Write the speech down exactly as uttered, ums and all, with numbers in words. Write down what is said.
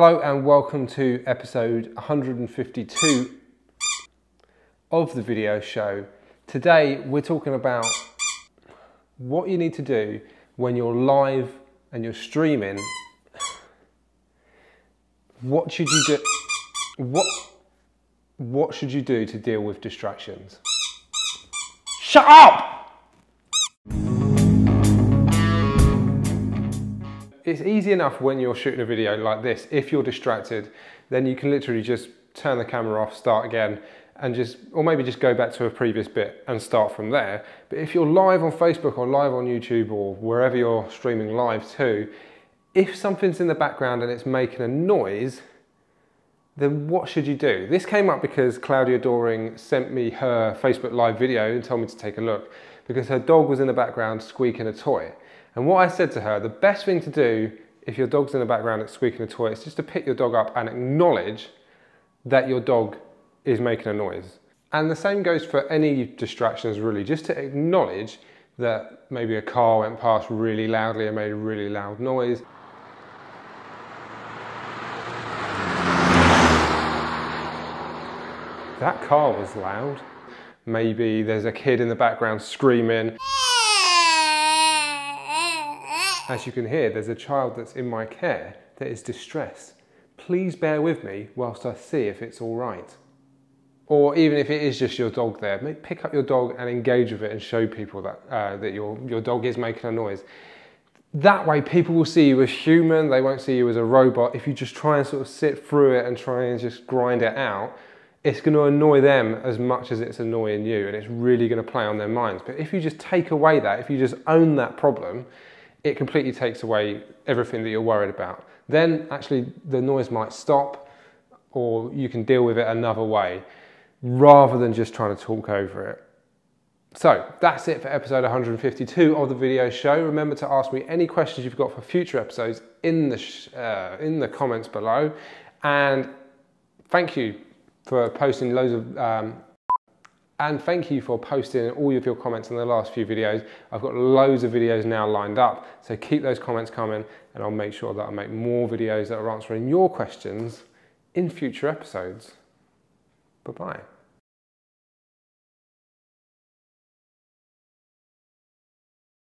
Hello and welcome to episode one hundred fifty-two of the video show. Today we're talking about what you need to do when you're live and you're streaming. What should you do? What? What should you do to deal with distractions? Shut up! It's easy enough when you're shooting a video like this. If you're distracted, then you can literally just turn the camera off, start again, and just, or maybe just go back to a previous bit and start from there. But if you're live on Facebook or live on YouTube or wherever you're streaming live to, if something's in the background and it's making a noise, then what should you do? This came up because Claudia Doring sent me her Facebook Live video and told me to take a look because her dog was in the background squeaking a toy. And what I said to her, the best thing to do if your dog's in the background and squeaking a toy is just to pick your dog up and acknowledge that your dog is making a noise. And the same goes for any distractions really, just to acknowledge that maybe a car went past really loudly and made a really loud noise. That car was loud. Maybe there's a kid in the background screaming. As you can hear, there's a child that's in my care that is distressed. Please bear with me whilst I see if it's all right. Or even if it is just your dog there, pick up your dog and engage with it and show people that, uh, that your, your dog is making a noise. That way people will see you as human, they won't see you as a robot. If you just try and sort of sit through it and try and just grind it out, it's going to annoy them as much as it's annoying you, and it's really going to play on their minds. But if you just take away that, if you just own that problem, it completely takes away everything that you're worried about. Then actually the noise might stop, or you can deal with it another way rather than just trying to talk over it. So that's it for episode one hundred fifty-two of the video show. Remember to ask me any questions you've got for future episodes in the, sh uh, in the comments below, and thank you for posting loads of, um, and thank you for posting all of your comments in the last few videos. I've got loads of videos now lined up, so keep those comments coming and I'll make sure that I make more videos that are answering your questions in future episodes. Bye-bye.